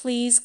Please